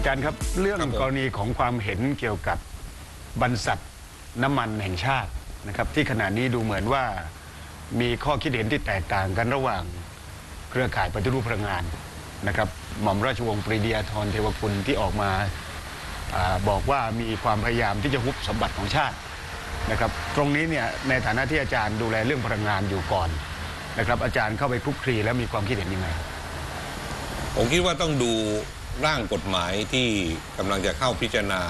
อาจารย์ครับเรื่องกรณีของความเห็นเกี่ยวกับบรรษัทน้ำมันแห่งชาตินะครับที่ขณะนี้ดูเหมือนว่ามีข้อคิดเห็นที่แตกต่างกันระหว่างเครือข่ายปฏิรูปพลังงานนะครับหม่อมราชวงศ์ปรีดีอาธรเทวกุลที่ออกมาบอกว่ามีความพยายามที่จะฮุบสมบัติของชาตินะครับตรงนี้เนี่ยในฐานะที่อาจารย์ดูแลเรื่องพลังงานอยู่ก่อนนะครับอาจารย์เข้าไปคลุกคลีแล้วมีความคิดเห็นยังไงผมคิดว่าต้องดูร่างกฎหมายที่กำลังจะเข้าพิจารณา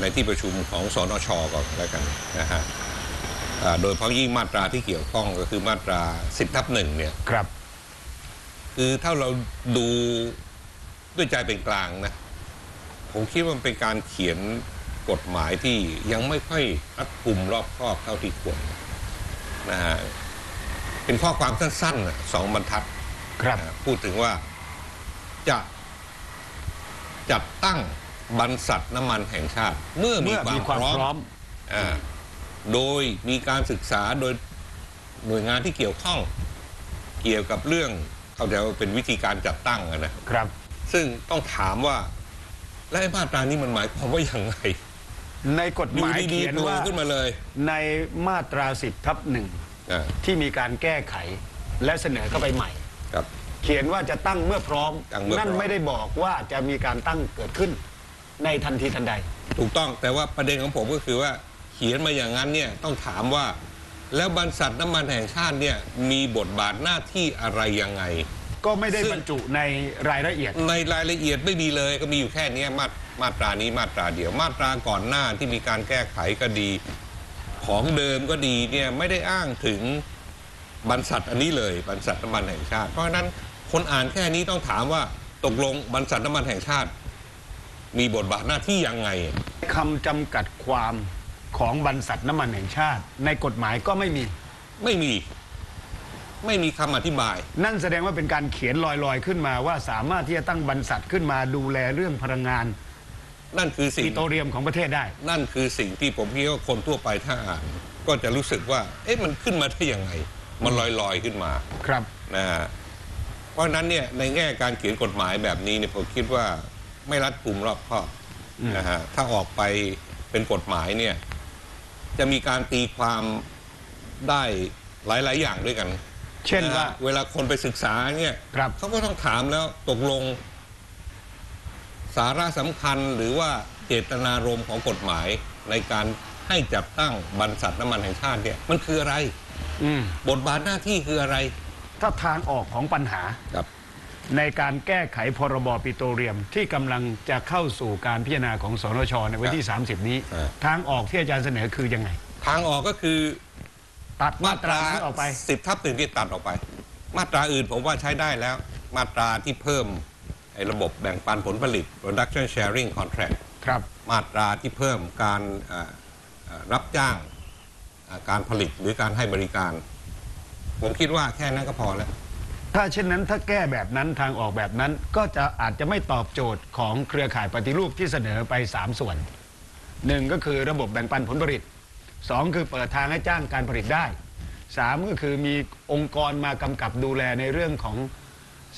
ในที่ประชุมของสนช.ก่อนแล้วกันนะฮะโดยเพราะยิ่งมาตราที่เกี่ยวข้องก็คือมาตรา 10/1เนี่ยครับคือถ้าเราดูด้วยใจเป็นกลางนะผมคิดว่ามันเป็นการเขียนกฎหมายที่ยังไม่ค่อยรัดกุมรอบคอบเท่าที่ควรนะฮะเป็นข้อความสั้นๆ2 บรรทัดครับพูดถึงว่าจะจัดตั้งบรรษัทน้ำมันแห่งชาติเมื่อมีความพร้อมโดยมีการศึกษาโดยหน่วยงานที่เกี่ยวข้องเกี่ยวกับเรื่องเขาจะเป็นวิธีการจัดตั้งนะครับซึ่งต้องถามว่าและมาตรานี้มันหมายความว่าอย่างไรในกฎหมายเขียนว่าขึ้นมาเลยในมาตรา 10/1ที่มีการแก้ไขและเสนอเข้าไปใหม่ครับเขียนว่าจะตั้งเมื่อพร้อมนั่นไม่ได้บอกว่าจะมีการตั้งเกิดขึ้นในทันทีทันใดถูกต้องแต่ว่าประเด็นของผมก็คือว่าเขียนมาอย่างนั้นเนี่ยต้องถามว่าแล้วบรรษัทน้ำมันแห่งชาติเนี่ยมีบทบาทหน้าที่อะไรยังไงก็ไม่ได้บรรจุในรายละเอียดไม่มีเลยก็มีอยู่แค่นี้มาตรานี้มาตราเดียวมาตราก่อนหน้าที่มีการแก้ไขก็ดีของเดิมก็ดีเนี่ยไม่ได้อ้างถึงบรรษัทอันนี้เลยบรรษัทน้ำมันแห่งชาติเพราะฉะนั้นคนอ่านแค่นี้ต้องถามว่าตกลงบรรษัทน้ำมันแห่งชาติมีบทบาทหน้าที่ยังไงคำจำกัดความของบรรษัทน้ำมันแห่งชาติในกฎหมายก็ไม่มีคำอธิบายนั่นแสดงว่าเป็นการเขียนลอยๆขึ้นมาว่าสามารถที่จะตั้งบรรษัทขึ้นมาดูแลเรื่องพลังงานนั่นคือสิ่งปิโตรเลียมของประเทศได้นั่นคือสิ่งที่ผมคิดว่าคนทั่วไปถ้าอ่านก็จะรู้สึกว่าเอ๊ะมันขึ้นมาได้ยังไงมันลอยๆขึ้นมาครับนะเพราะนั้นเนี่ยในแง่การเขียนกฎหมายแบบนี้เนี่ยผมคิดว่าไม่รัดกุมรอบคอบนะฮะถ้าออกไปเป็นกฎหมายเนี่ยจะมีการตีความได้หลายๆอย่างด้วยกันเช่นว่าเวลาคนไปศึกษาเนี่ยเขาก็ต้องถามแล้วตกลงสาระสำคัญหรือว่าเจตนารมณ์ของกฎหมายในการให้จัดตั้งบรรษัทน้ำมันแห่งชาติเนี่ยมันคืออะไรบทบาทหน้าที่คืออะไรถ้าทางออกของปัญหาในการแก้ไขพรบปิโตรเลียมที่กำลังจะเข้าสู่การพิจารณาของสนช.ในวันที่30นี้ทางออกที่อาจารย์เสนอคือยังไงทางออกก็คือตัดมาตราออกไป10/1ที่ตัดออกไปมาตราอื่นผมว่าใช้ได้แล้วมาตราที่เพิ่มระบบแบ่งปันผลผลิต production sharing contract ครับมาตราที่เพิ่มการรับจ้างการผลิตหรือการให้บริการผมคิดว่าแค่นั้นก็พอแล้วถ้าเช่นนั้นถ้าแก้แบบนั้นทางออกแบบนั้นก็จะอาจจะไม่ตอบโจทย์ของเครือข่ายปฏิรูปที่เสนอไป3 ส่วน1ก็คือระบบแบ่งปันผลผลิต2คือเปิดทางให้จ้างการผลิตได้3ก็คือมีองค์กรมากำกับดูแลในเรื่องของ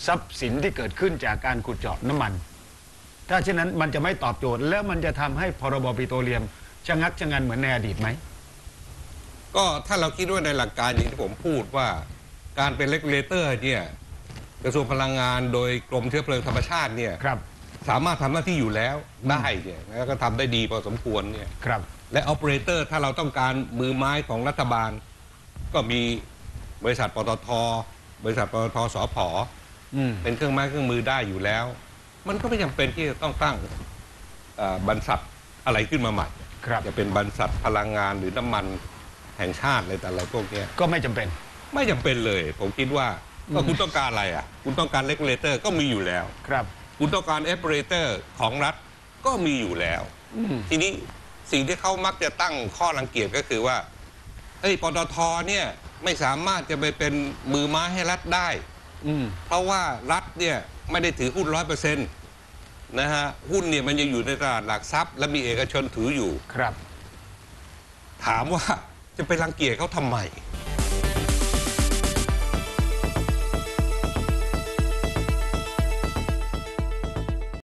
ทรัพย์สินที่เกิดขึ้นจากการขุดเจาะน้ำมันถ้าเช่นนั้นมันจะไม่ตอบโจทย์แล้วมันจะทำให้พรบปิโตรเลียมชะงักชะงันเหมือนในอดีตไหมก็ถ้าเราคิดว่าในหลักการอย่างที่ผมพูดว่าการเป็นเลกูเลเตอร์เนี่ยกระทรวงพลังงานโดยกรมเชื้อเพลิงธรรมชาติเนี่ยสามารถทำหน้าที่อยู่แล้วได้เนี่ยแล้วก็ทำได้ดีพอสมควรเนี่ยและออเปอเรเตอร์ถ้าเราต้องการมือไม้ของรัฐบาลก็มีบริษัทปตท.สผ.เป็นเครื่องไม้เครื่องมือได้อยู่แล้วมันก็ไม่จำเป็นที่จะต้องตั้งบรรษัทอะไรขึ้นมาใหม่จะเป็นบรรษัทพลังงานหรือน้ำมันแห่งชาติอะไรแต่ละพวกนี้ก็ไม่จำเป็นเลยผมคิดว่าก็คุณต้องการอะไรอ่ะคุณต้องการเลกูเลเตอร์ก็มีอยู่แล้วครับคุณต้องการเอเปอเรเตอร์ของรัฐก็มีอยู่แล้วทีนี้สิ่งที่เขามักจะตั้งข้อรังเกียจก็คือว่าเฮ้ยปตท.เนี่ยไม่สามารถจะไปเป็นมือไม้ให้รัฐได้เพราะว่ารัฐเนี่ยไม่ได้ถือหุ้น 100% นะฮะหุ้นเนี่ยมันยังอยู่ในตลาดหลักทรัพย์และมีเอกชนถืออยู่ครับถามว่าจะไปรังเกียจเขาทำไม